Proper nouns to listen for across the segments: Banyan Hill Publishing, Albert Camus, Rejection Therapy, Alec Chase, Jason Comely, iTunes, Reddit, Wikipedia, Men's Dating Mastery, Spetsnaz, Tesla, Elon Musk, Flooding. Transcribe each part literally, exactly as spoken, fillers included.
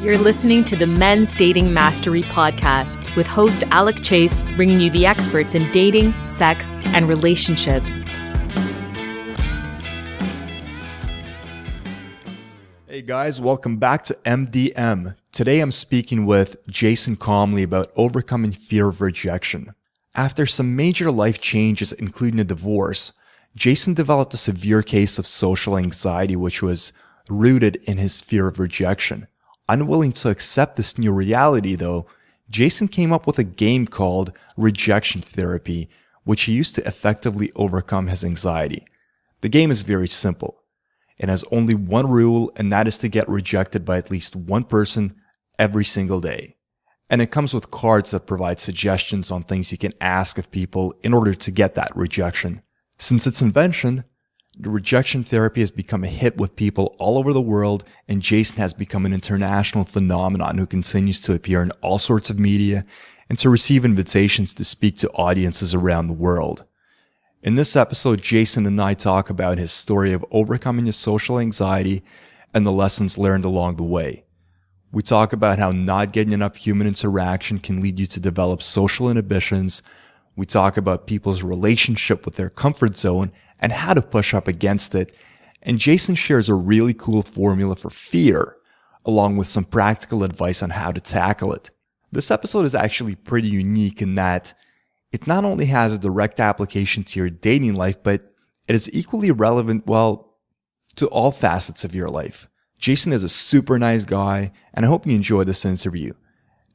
You're listening to the Men's Dating Mastery podcast with host Alec Chase, bringing you the experts in dating, sex, and relationships. Hey guys, welcome back to M D M. Today I'm speaking with Jason Comely about overcoming fear of rejection. After some major life changes, including a divorce, Jason developed a severe case of social anxiety, which was rooted in his fear of rejection. Unwilling to accept this new reality, though, Jason came up with a game called Rejection Therapy, which he used to effectively overcome his anxiety. The game is very simple. It has only one rule, and that is to get rejected by at least one person every single day. And it comes with cards that provide suggestions on things you can ask of people in order to get that rejection. Since its invention, the rejection therapy has become a hit with people all over the world, and Jason has become an international phenomenon who continues to appear in all sorts of media and to receive invitations to speak to audiences around the world. In this episode, Jason and I talk about his story of overcoming his social anxiety and the lessons learned along the way. We talk about how not getting enough human interaction can lead you to develop social inhibitions. We talk about people's relationship with their comfort zone and how to push up against it. And Jason shares a really cool formula for fear, along with some practical advice on how to tackle it. This episode is actually pretty unique in that it not only has a direct application to your dating life, but it is equally relevant, well, to all facets of your life. Jason is a super nice guy, and I hope you enjoy this interview.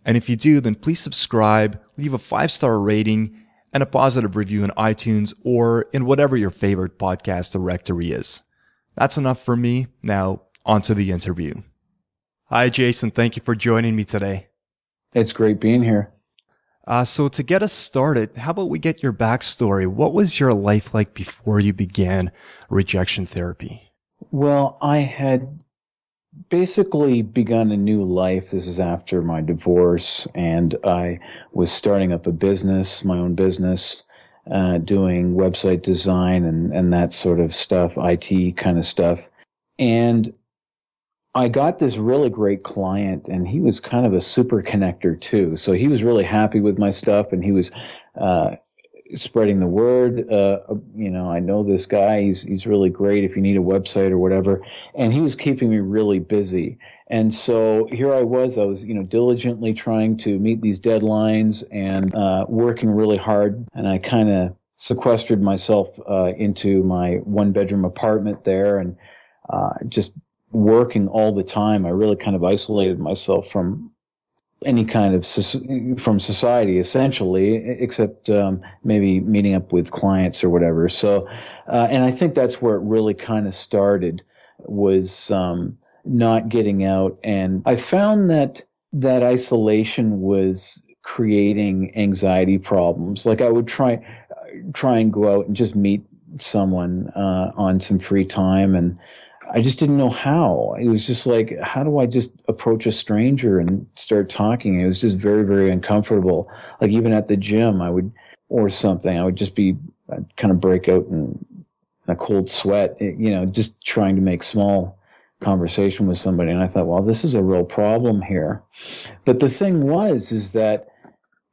And if you do, then please subscribe, leave a five-star rating, and a positive review in iTunes or in whatever your favorite podcast directory is. That's enough for me. Now, onto the interview. Hi, Jason. Thank you for joining me today. It's great being here. Uh, so to get us started, how about we get your backstory? What was your life like before you began rejection therapy? Well, I had basically begun a new life. This is after my divorce, and I was starting up a business, my own business, uh, doing website design and, and that sort of stuff, I T kind of stuff. And I got this really great client, and he was kind of a super connector too. So he was really happy with my stuff, and he was uh, spreading the word. Uh, you know, I know this guy, he's, he's really great if you need a website or whatever. And he was keeping me really busy. And so here I was, I was, you know, diligently trying to meet these deadlines and, uh, working really hard. And I kind of sequestered myself, uh, into my one bedroom apartment there and, uh, just working all the time. I really kind of isolated myself from any kind of from society, essentially, except um, maybe meeting up with clients or whatever. So, uh, and I think that's where it really kind of started, was um, not getting out. And I found that that isolation was creating anxiety problems. Like I would try, try and go out and just meet someone uh, on some free time, and I just didn't know how. It was just like, how do I just approach a stranger and start talking? It was just very, very uncomfortable. Like even at the gym, I would, or something, I would just be, I'd kind of break out in a cold sweat, you know, just trying to make small conversation with somebody. And I thought, well, this is a real problem here. But the thing was, is that,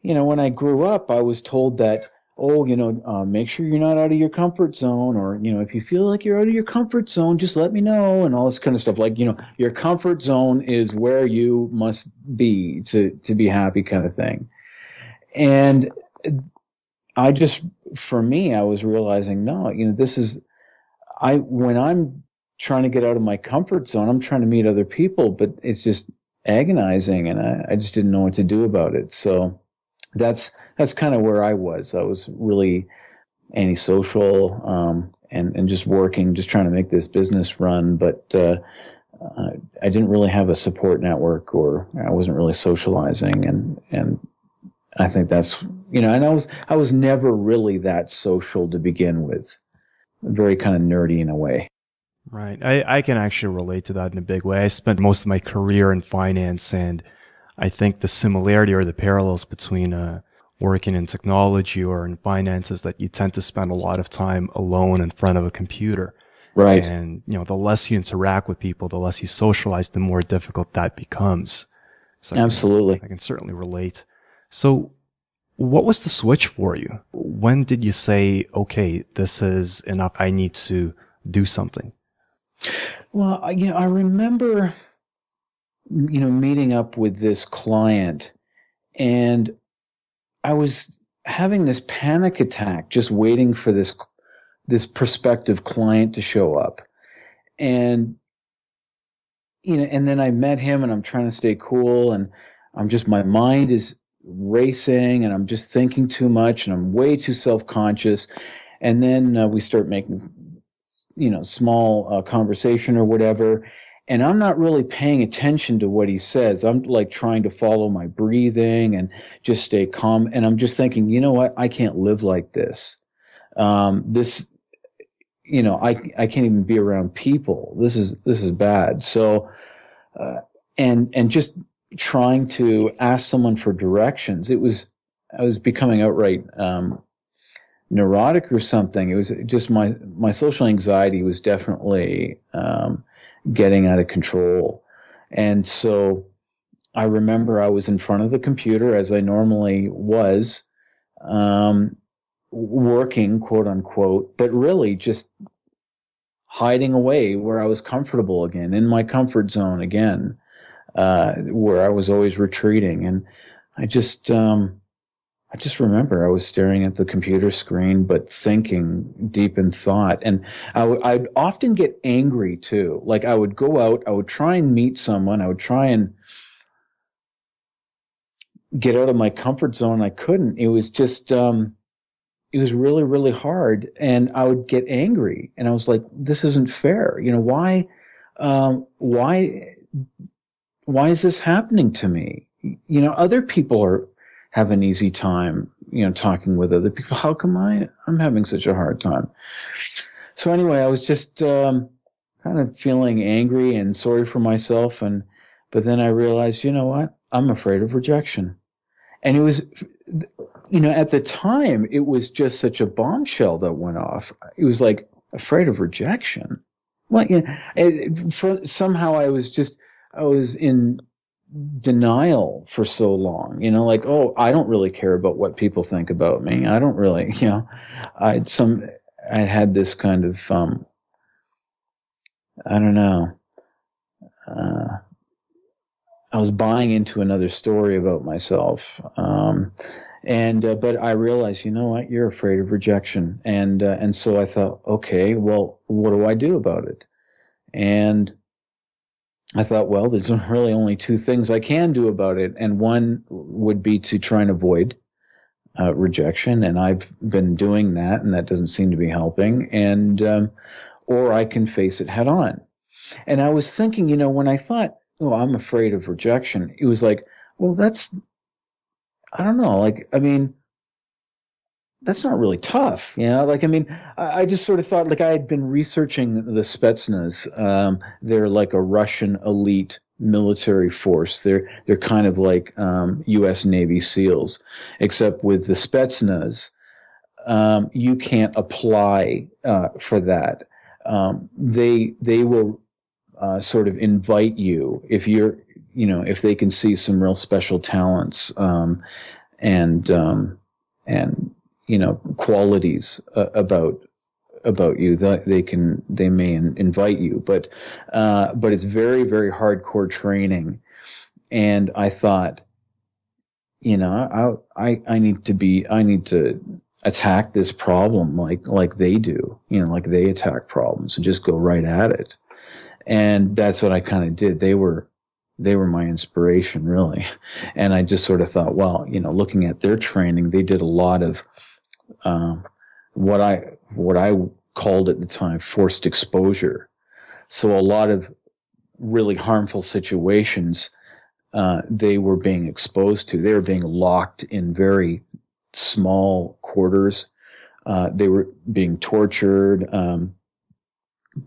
you know, when I grew up, I was told that, oh, you know, uh, make sure you're not out of your comfort zone, or, you know, if you feel like you're out of your comfort zone, just let me know, and all this kind of stuff. Like, you know, your comfort zone is where you must be to, to be happy, kind of thing. And I just, for me, I was realizing, no, you know, this is, I, when I'm trying to get out of my comfort zone, I'm trying to meet other people, but it's just agonizing, and I, I just didn't know what to do about it. So That's that's kind of where I was. I was really antisocial um, and and just working, just trying to make this business run. But uh, uh, I didn't really have a support network, or I wasn't really socializing. And and I think that's, you know, and I was I was never really that social to begin with. Very kind of nerdy in a way. Right. I I can actually relate to that in a big way. I spent most of my career in finance, and I think the similarity or the parallels between uh, working in technology or in finance is that you tend to spend a lot of time alone in front of a computer. Right. And, you know, the less you interact with people, the less you socialize, the more difficult that becomes. So Absolutely. I can, I can certainly relate. So what was the switch for you? When did you say, okay, this is enough, I need to do something? Well, you know, I remember, you know, meeting up with this client, and I was having this panic attack just waiting for this this prospective client to show up. And, you know, and then I met him, and I'm trying to stay cool, and I'm just, my mind is racing, and I'm just thinking too much, and I'm way too self-conscious. And then uh, we start making, you know, small uh, conversation or whatever. And I'm not really paying attention to what he says. I'm like trying to follow my breathing and just stay calm. And I'm just thinking, you know what? I can't live like this. Um, this, you know, I, I can't even be around people. This is, this is bad. So, uh, and, and just trying to ask someone for directions. It was, I was becoming outright, um, neurotic or something. It was just my, my social anxiety was definitely, um, getting out of control. And so I remember I was in front of the computer, as I normally was, um, working, quote unquote, but really just hiding away where I was comfortable again, in my comfort zone again, uh, where I was always retreating. And I just, um, I just remember I was staring at the computer screen, but thinking deep in thought. And I w I'd often get angry too. Like I would go out, I would try and meet someone. I would try and get out of my comfort zone. I couldn't. It was just, um, it was really, really hard. And I would get angry, and I was like, this isn't fair. You know, why, um, why, why is this happening to me? You know, other people are, have an easy time, you know, talking with other people. How come I, I'm having such a hard time? So anyway, I was just, um, kind of feeling angry and sorry for myself. And, but then I realized, you know what? I'm afraid of rejection. And it was, you know, at the time it was just such a bombshell that went off. It was like, afraid of rejection. Well, you know, it, for, somehow I was just, I was in denial for so long, you know, like, oh, I don't really care about what people think about me. I don't really, you know, I some, I had this kind of, um, I don't know, uh, I was buying into another story about myself. Um, and, uh, but I realized, you know what, you're afraid of rejection. And, uh, and so I thought, okay, well, what do I do about it? And I thought, well, there's really only two things I can do about it. And one would be to try and avoid uh, rejection. And I've been doing that, and that doesn't seem to be helping. And, um, or I can face it head on. And I was thinking, you know, when I thought, oh, I'm afraid of rejection, it was like, well, that's, I don't know. Like, I mean, that's not really tough. You know, like, I mean, I, I just sort of thought, like, I had been researching the Spetsnaz. Um, they're like a Russian elite military force. They're, they're kind of like, um, U S Navy SEALs, except with the Spetsnaz, um, you can't apply, uh, for that. Um, they, they will, uh, sort of invite you if you're, you know, if they can see some real special talents, um, and, um, and, you know, qualities uh, about about you that they can they may in, invite you, but uh, but it's very, very hardcore training. And I thought, you know, I I I need to be I need to attack this problem like like they do, you know, like they attack problems and just go right at it. And that's what I kind of did. They were they were my inspiration, really. And I just sort of thought, well, you know, looking at their training, they did a lot of Um, what I, what I called at the time forced exposure. So a lot of really harmful situations, uh, they were being exposed to. They were being locked in very small quarters. Uh, they were being tortured. Um,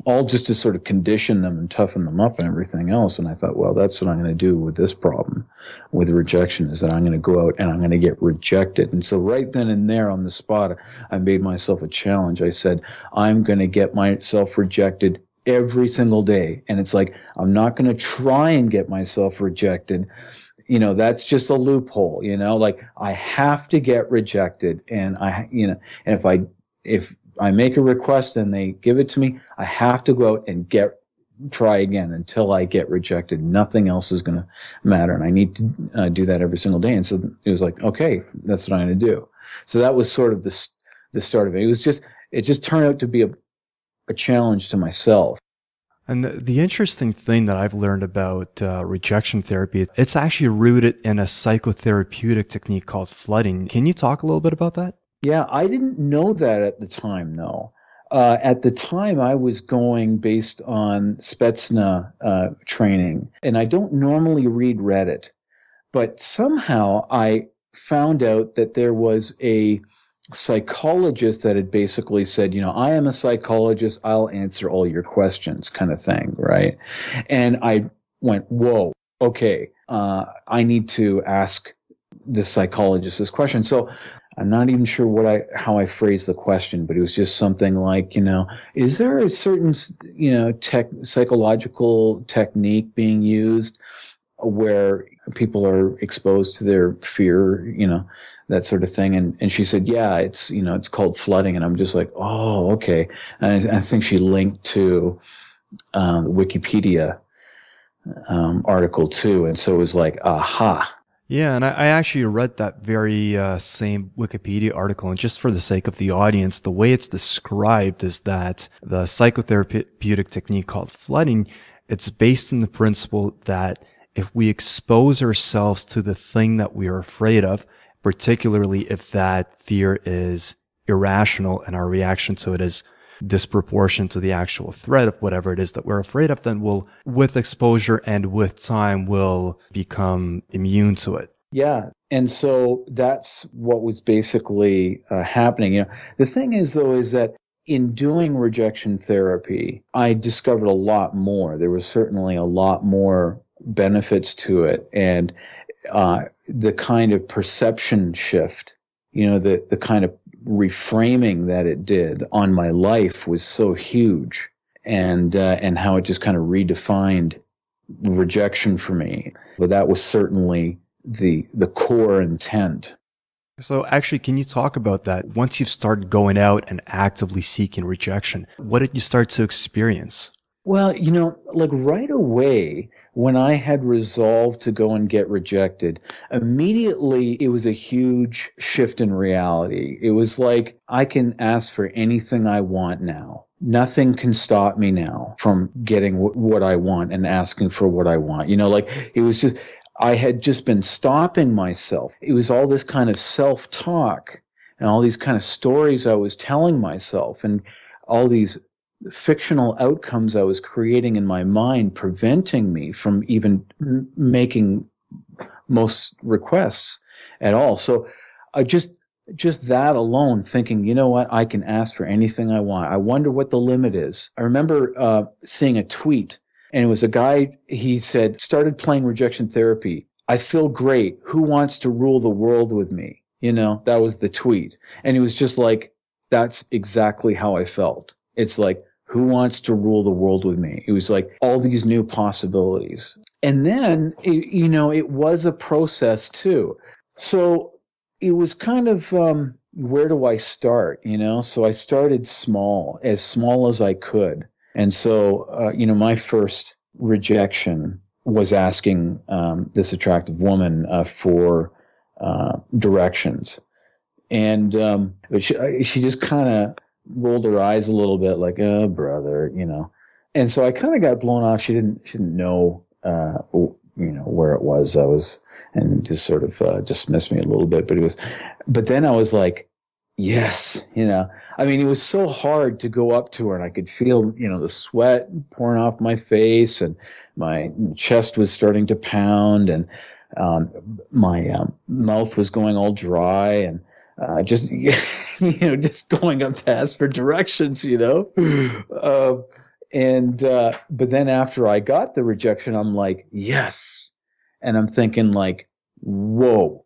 all just to sort of condition them and toughen them up and everything else. And I thought, well, that's what I'm going to do with this problem with rejection, is that I'm going to go out and I'm going to get rejected. And so right then and there on the spot, I made myself a challenge. I said, I'm going to get myself rejected every single day. And it's like, I'm not going to try and get myself rejected. You know, that's just a loophole, you know, like I have to get rejected. And I, you know, and if I, if, I make a request and they give it to me, I have to go out and get, try again until I get rejected. Nothing else is going to matter. And I need to uh, do that every single day. And so it was like, okay, that's what I'm going to do. So that was sort of the, the start of it. It was just, it just turned out to be a, a challenge to myself. And the, the interesting thing that I've learned about uh, rejection therapy, it's actually rooted in a psychotherapeutic technique called flooding. Can you talk a little bit about that? Yeah, I didn't know that at the time, though. Uh, at the time, I was going based on Spetsnaz uh, training, and I don't normally read Reddit, but somehow I found out that there was a psychologist that had basically said, you know, I am a psychologist, I'll answer all your questions kind of thing, right? And I went, whoa, okay, uh, I need to ask the psychologist this question. So I'm not even sure what I, how I phrased the question, but it was just something like, you know, is there a certain, you know, tech, psychological technique being used where people are exposed to their fear, you know, that sort of thing? And, and she said, yeah, it's, you know, it's called flooding. And I'm just like, oh, okay. And I, I think she linked to, um, Wikipedia, um, article too. And so it was like, aha. Yeah, and I, I actually read that very uh, same Wikipedia article, and just for the sake of the audience, the way it's described is that the psychotherapeutic technique called flooding, it's based in the principle that if we expose ourselves to the thing that we are afraid of, particularly if that fear is irrational and our reaction to it is disproportionate to the actual threat of whatever it is that we're afraid of, then we'll, with exposure and with time, we'll become immune to it. Yeah. And so that's what was basically uh, happening. You know, the thing is, though, is that in doing rejection therapy, I discovered a lot more. There was certainly a lot more benefits to it, and uh, the kind of perception shift, you know, the, the kind of reframing that it did on my life was so huge, and uh, and how it just kind of redefined rejection for me. But that was certainly the the core intent. So actually, can you talk about that? Once you've started going out and actively seeking rejection, what did you start to experience? Well, you know, like right away, when I had resolved to go and get rejected, immediately it was a huge shift in reality. It was like, I can ask for anything I want now. Nothing can stop me now from getting w- what I want and asking for what I want. You know, like it was just, I had just been stopping myself. It was all this kind of self-talk and all these kind of stories I was telling myself and all these fictional outcomes I was creating in my mind, preventing me from even m- making most requests at all. So I just, just that alone, thinking, you know what, I can ask for anything I want. I wonder what the limit is. I remember uh, seeing a tweet, and it was a guy, he said, started playing rejection therapy. I feel great. Who wants to rule the world with me? You know, that was the tweet. And it was just like, that's exactly how I felt. It's like, who wants to rule the world with me? It was like all these new possibilities. And then, it, you know, it was a process too. So it was kind of, um, where do I start? You know, so I started small, as small as I could. And so, uh, you know, my first rejection was asking, um, this attractive woman, uh, for, uh, directions. And, um, but she, she just kind of rolled her eyes a little bit, like, oh, brother, you know. And so I kind of got blown off. She didn't, she didn't know, uh, you know, where it was. I was, and just sort of uh, dismissed me a little bit. But it was, but then I was like, yes, you know. I mean, it was so hard to go up to her, and I could feel, you know, the sweat pouring off my face, and my chest was starting to pound, and um, my um, mouth was going all dry, and uh, just, you know, just going up to ask for directions, you know, uh, And, uh, but then after I got the rejection, I'm like, yes. And I'm thinking like, whoa,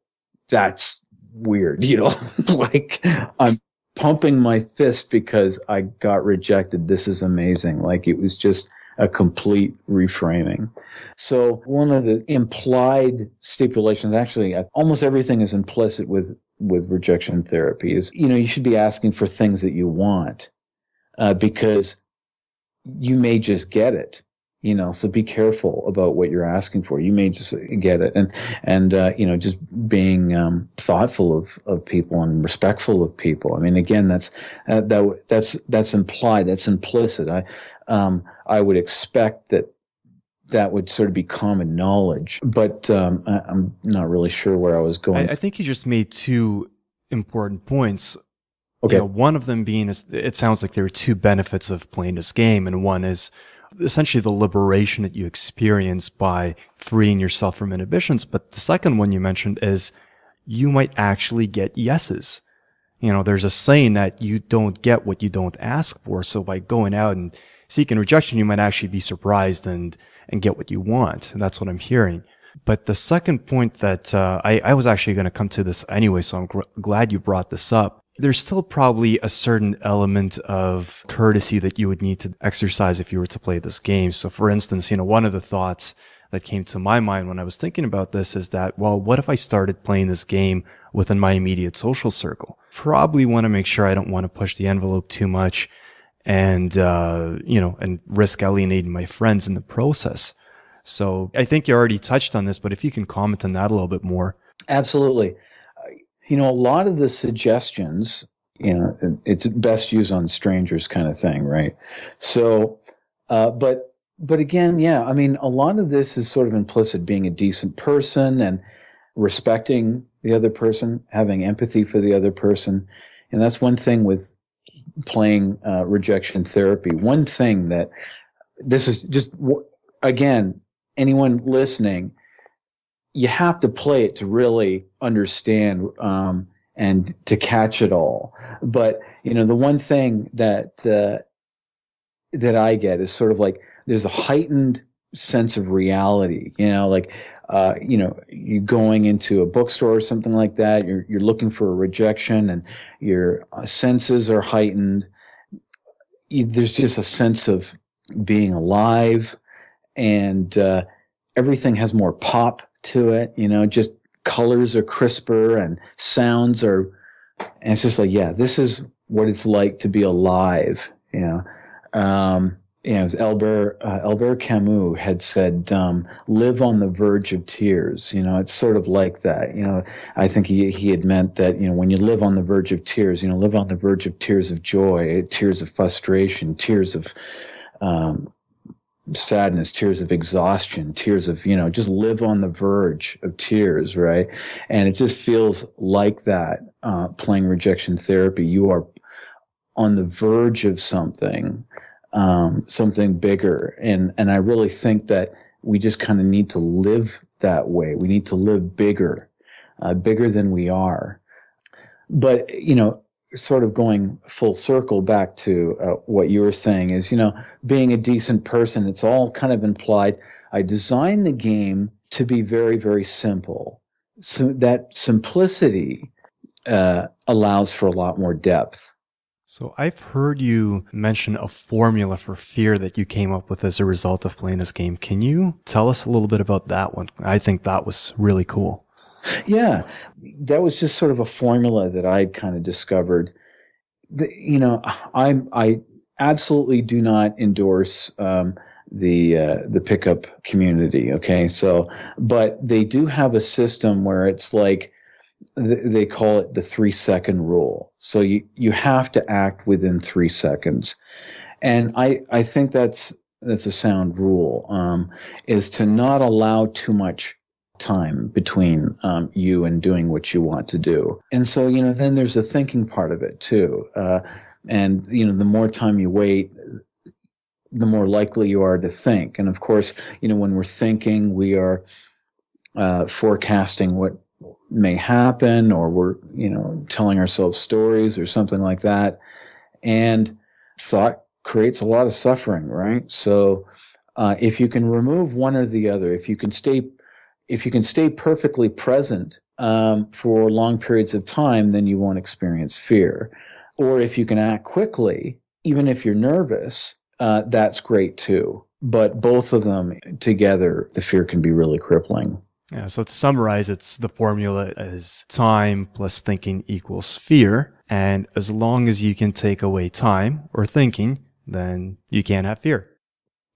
that's weird. You know, like I'm pumping my fist because I got rejected. This is amazing. Like it was just a complete reframing. So one of the implied stipulations, actually, almost everything is implicit with, with rejection therapy is, you know, you should be asking for things that you want, uh, because you may just get it, you know, so be careful about what you're asking for. You may just get it. And, and, uh, you know, just being, um, thoughtful of, of people and respectful of people. I mean, again, that's, uh, that, that's, that's implied. That's implicit. I, um, I would expect that that would sort of be common knowledge, but, um, I, I'm not really sure where I was going. I, I think you just made two important points. Okay. You know, one of them being is it sounds like there are two benefits of playing this game, and one is essentially the liberation that you experience by freeing yourself from inhibitions. But the second one you mentioned is you might actually get yeses. You know, there's a saying that you don't get what you don't ask for. So by going out and seeking rejection, you might actually be surprised and and get what you want. And that's what I'm hearing. But the second point that uh, I, I was actually going to come to this anyway, so I'm gr- glad you brought this up. There's still probably a certain element of courtesy that you would need to exercise if you were to play this game. So for instance, you know, one of the thoughts that came to my mind when I was thinking about this is that, well, what if I started playing this game within my immediate social circle? Probably want to make sure I don't want to push the envelope too much and, uh, you know, and risk alienating my friends in the process. So I think you already touched on this, but if you can comment on that a little bit more. Absolutely. You know, a lot of the suggestions, you know, it's best used on strangers kind of thing, right? So, uh, but, but again, yeah, I mean, a lot of this is sort of implicit, being a decent person and respecting the other person, having empathy for the other person. And that's one thing with playing uh, rejection therapy. One thing that this is just, again, anyone listening, you have to play it to really understand um, and to catch it all. But, you know, the one thing that uh, that I get is sort of like there's a heightened sense of reality, you know, like, uh, you know, you're going into a bookstore or something like that. You're, you're looking for a rejection and your senses are heightened. There's just a sense of being alive and uh, everything has more pop to it, you know, just colors are crisper and sounds are, and it's just like, yeah, this is what it's like to be alive, you know. Um, you know, it was Albert, uh, Albert Camus had said, um, live on the verge of tears, you know, it's sort of like that, you know. I think he, he had meant that, you know, when you live on the verge of tears, you know, live on the verge of tears of joy, tears of frustration, tears of, um, sadness, tears of exhaustion, tears of, you know, just live on the verge of tears, right? And it just feels like that, uh, playing rejection therapy. You are on the verge of something, um, something bigger. And, and I really think that we just kind of need to live that way. We need to live bigger, uh, bigger than we are. But, you know, sort of going full circle back to uh, what you were saying is, you know, being a decent person, it's all kind of implied. I designed the game to be very, very simple. So that simplicity uh, allows for a lot more depth. So I've heard you mention a formula for fear that you came up with as a result of playing this game. Can you tell us a little bit about that one? I think that was really cool. Yeah, that was just sort of a formula that I kind of discovered. The, you know, I I absolutely do not endorse um, the uh, the pickup community. Okay, so but they do have a system where it's like th- they call it the three second rule. So you you have to act within three seconds, and I I think that's that's a sound rule. Um, is to not allow too much time between um, you and doing what you want to do. And so, you know, then there's the thinking part of it too. Uh, and, you know, the more time you wait, the more likely you are to think. And of course, you know, when we're thinking, we are uh, forecasting what may happen, or we're, you know, telling ourselves stories or something like that. And thought creates a lot of suffering, right? So uh, if you can remove one or the other, if you can stay, if you can stay perfectly present um, for long periods of time, then you won't experience fear. Or if you can act quickly, even if you're nervous, uh, that's great too. But both of them together, the fear can be really crippling. Yeah. So to summarize, it's the formula is time plus thinking equals fear. And as long as you can take away time or thinking, then you can't have fear.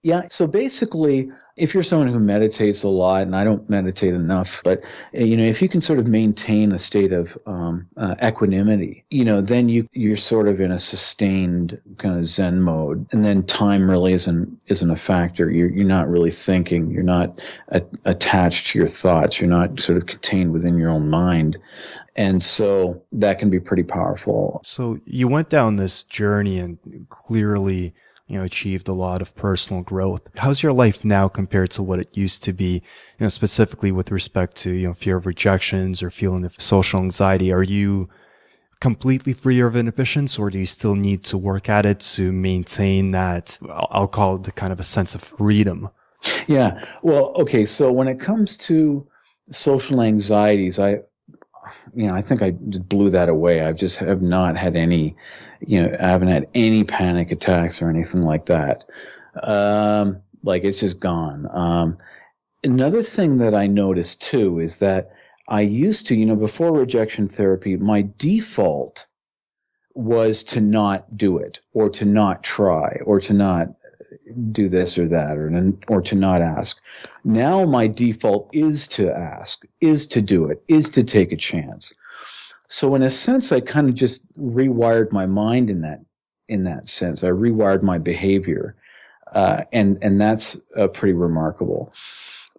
Yeah. So basically, if you're someone who meditates a lot, and I don't meditate enough, but you know, if you can sort of maintain a state of um, uh, equanimity, you know, then you you're sort of in a sustained kind of Zen mode, and then time really isn't isn't a factor. You're you're not really thinking. You're not a- attached to your thoughts. You're not sort of contained within your own mind, and so that can be pretty powerful. So you went down this journey, and clearly, you know, achieved a lot of personal growth. How's your life now compared to what it used to be, you know, specifically with respect to, you know, fear of rejections or feeling of social anxiety? Are you completely free of inhibitions, or do you still need to work at it to maintain that, I'll call it the kind of a sense of freedom? Yeah. Well, okay. So when it comes to social anxieties, I, you know, I think I just blew that away. I've just have not had any, you know, I haven't had any panic attacks or anything like that. Um, like it's just gone. Um, another thing that I noticed too is that I used to, you know, before rejection therapy, my default was to not do it, or to not try, or to not do this or that, or, or to not ask. Now my default is to ask, is to do it, is to take a chance. So in a sense, I kind of just rewired my mind in that, in that sense. I rewired my behavior. Uh, and, and that's uh, pretty remarkable.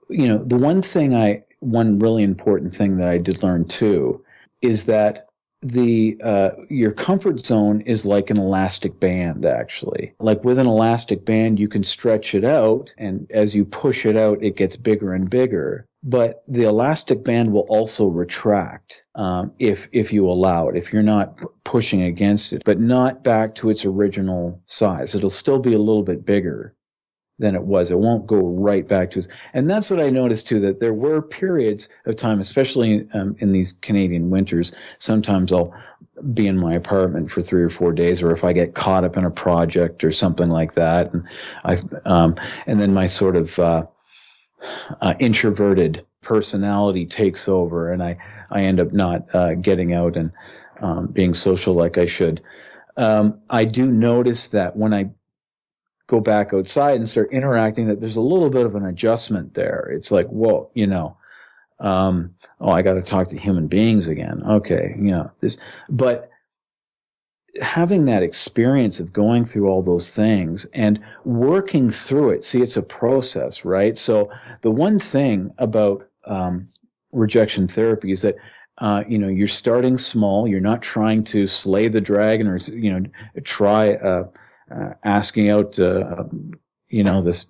You know, the one thing I, one really important thing that I did learn too is that the, uh, your comfort zone is like an elastic band, actually. Like with an elastic band, you can stretch it out, and as you push it out, it gets bigger and bigger. But the elastic band will also retract, um, if, if you allow it, if you're not p- pushing against it, but not back to its original size. It'll still be a little bit bigger than it was. It won't go right back to it. And that's what I noticed too, that there were periods of time, especially um, in these Canadian winters, sometimes I'll be in my apartment for three or four days, or if I get caught up in a project or something like that. And I, um, and then my sort of, uh, uh, introverted personality takes over, and I, I end up not, uh, getting out and, um, being social like I should. Um, I do notice that when I go back outside and start interacting, that there's a little bit of an adjustment there. It's like, whoa, you know, um, oh, I got to talk to human beings again. Okay. You know, this, but having that experience of going through all those things and working through it, see, it's a process, right? So the one thing about, um, rejection therapy is that, Uh, you know, you're starting small. You're not trying to slay the dragon, or, you know, try, uh, Uh, asking out, uh, you know, this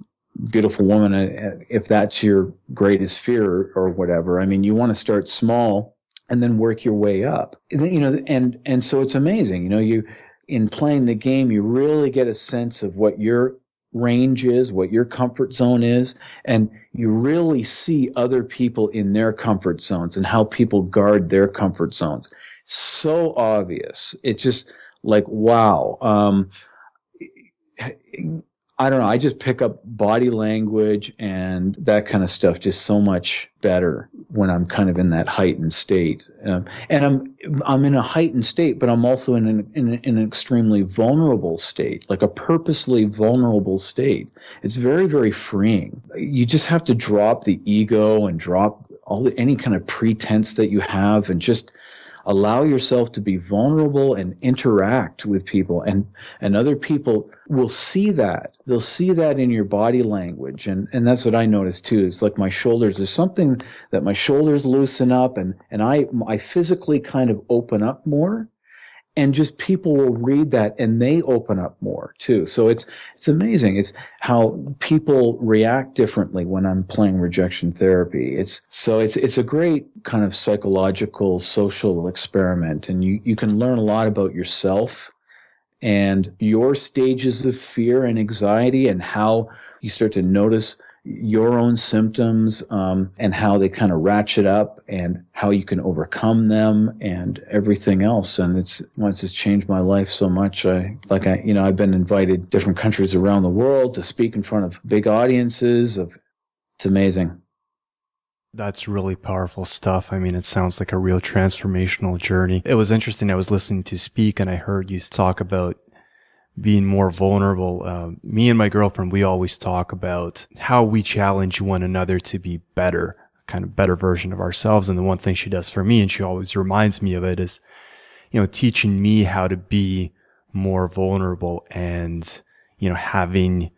beautiful woman, uh, if that's your greatest fear, or, or whatever. I mean, you want to start small and then work your way up. And then, you know, and, and so it's amazing. You know, you, in playing the game, you really get a sense of what your range is, what your comfort zone is, and you really see other people in their comfort zones and how people guard their comfort zones. So obvious. It's just like, wow. Um, I don't know. I just pick up body language and that kind of stuff just so much better when I'm kind of in that heightened state. Um, and I'm I'm in a heightened state, but I'm also in an, in an extremely vulnerable state, like a purposely vulnerable state. It's very, very freeing. You just have to drop the ego and drop all the, any kind of pretense that you have, and just allow yourself to be vulnerable and interact with people, and, and other people will see that. They'll see that in your body language. And, and that's what I noticed too. It's like my shoulders, there's something that my shoulders loosen up, and, and I, I physically kind of open up more, and just people will read that and they open up more too. So it's, it's amazing. It's how people react differently when I'm playing rejection therapy. It's, so it's, it's a great kind of psychological, social experiment, and you, you can learn a lot about yourself and your stages of fear and anxiety and how you start to notice your own symptoms um, and how they kind of ratchet up and how you can overcome them and everything else. And it's, once it's changed my life so much. I, like I, you know, I've been invited to different countries around the world to speak in front of big audiences. Of, it's amazing. That's really powerful stuff. I mean, it sounds like a real transformational journey. It was interesting. I was listening to you speak and I heard you talk about being more vulnerable. Uh, me and my girlfriend, we always talk about how we challenge one another to be better, kind of better version of ourselves. And the one thing she does for me, and she always reminds me of it, is, you know, teaching me how to be more vulnerable and, you know, having,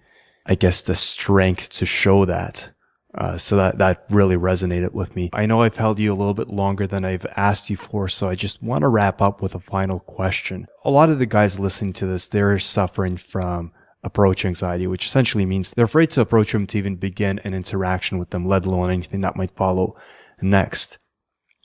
I guess, the strength to show that. Uh, so that, that really resonated with me. I know I've held you a little bit longer than I've asked you for, so I just want to wrap up with a final question. A lot of the guys listening to this, they're suffering from approach anxiety, which essentially means they're afraid to approach them to even begin an interaction with them, let alone anything that might follow next.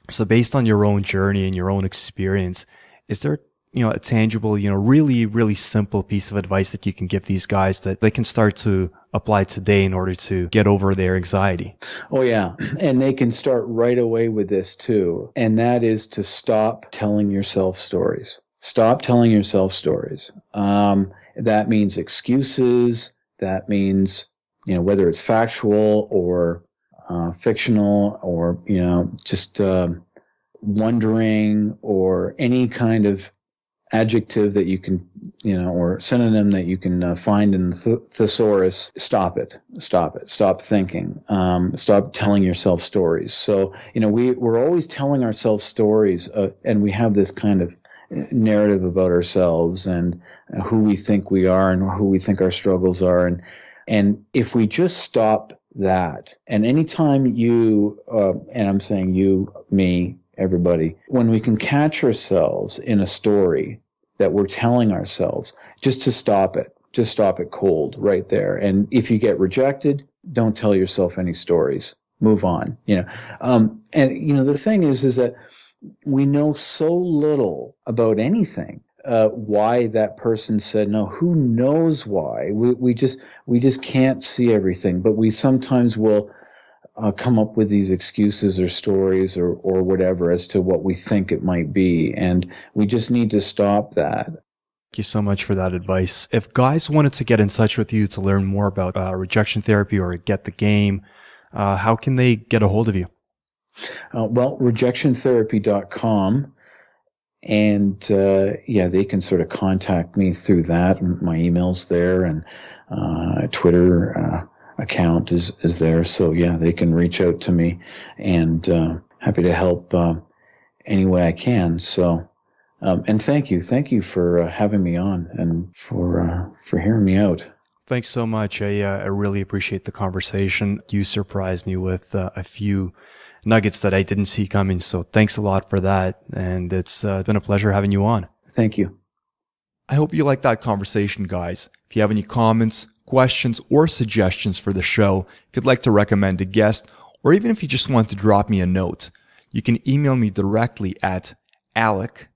So based on your own journey and your own experience, is there, you know, a tangible, you know, really, really simple piece of advice that you can give these guys that they can start to apply today in order to get over their anxiety? Oh, yeah. And they can start right away with this too. And that is to stop telling yourself stories. Stop telling yourself stories. Um, that means excuses. That means, you know, whether it's factual or uh, fictional or, you know, just uh, wondering or any kind of adjective that you can, you know, or synonym that you can uh, find in the th thesaurus. Stop it. Stop it. Stop thinking. Um, stop telling yourself stories. So, you know, we, we're always telling ourselves stories, uh, and we have this kind of narrative about ourselves and who we think we are and who we think our struggles are. And, and if we just stop that, and anytime you, uh, and I'm saying you, me, everybody, when we can catch ourselves in a story that we're telling ourselves, just to stop it, just stop it cold right there. And if you get rejected, don't tell yourself any stories, move on, you know. Um, and you know, the thing is, is that we know so little about anything, uh, why that person said no, who knows why. We, we just, we just can't see everything, but we sometimes will Uh, come up with these excuses or stories or, or whatever as to what we think it might be. And we just need to stop that. Thank you so much for that advice. If guys wanted to get in touch with you to learn more about uh, rejection therapy or get the game, uh, how can they get a hold of you? Uh, well, rejection therapy dot com. And, uh, yeah, they can sort of contact me through that. My email's there, and uh, Twitter, uh, account is, is there. So yeah, they can reach out to me, and uh, happy to help uh, any way I can. So, um, and thank you. Thank you for uh, having me on and for, uh, for hearing me out. Thanks so much. I, uh, I really appreciate the conversation. You surprised me with uh, a few nuggets that I didn't see coming. So thanks a lot for that. And it's uh, been a pleasure having you on. Thank you. I hope you liked that conversation, guys. If you have any comments, questions, or suggestions for the show, if you'd like to recommend a guest, or even if you just want to drop me a note, you can email me directly at alec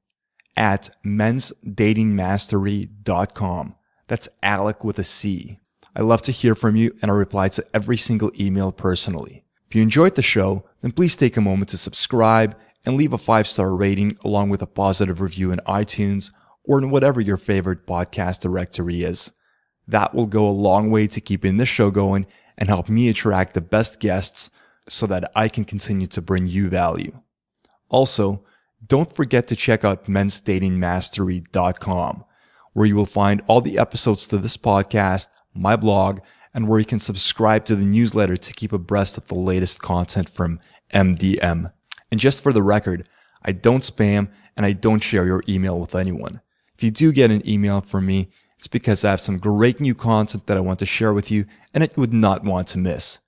at mens dating mastery dot com. That's Alec with a C. I love to hear from you, and I reply to every single email personally. If you enjoyed the show, then please take a moment to subscribe and leave a five star rating along with a positive review in iTunes or in whatever your favorite podcast directory is. That will go a long way to keeping this show going and help me attract the best guests so that I can continue to bring you value. Also, don't forget to check out mens dating mastery dot com, where you will find all the episodes to this podcast, my blog, and where you can subscribe to the newsletter to keep abreast of the latest content from M D M. And just for the record, I don't spam and I don't share your email with anyone. If you do get an email from me, it's because I have some great new content that I want to share with you and that you would not want to miss.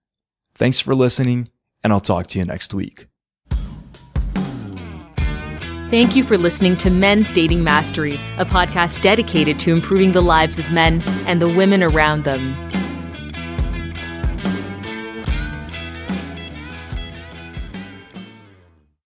Thanks for listening, and I'll talk to you next week. Thank you for listening to Men's Dating Mastery, a podcast dedicated to improving the lives of men and the women around them.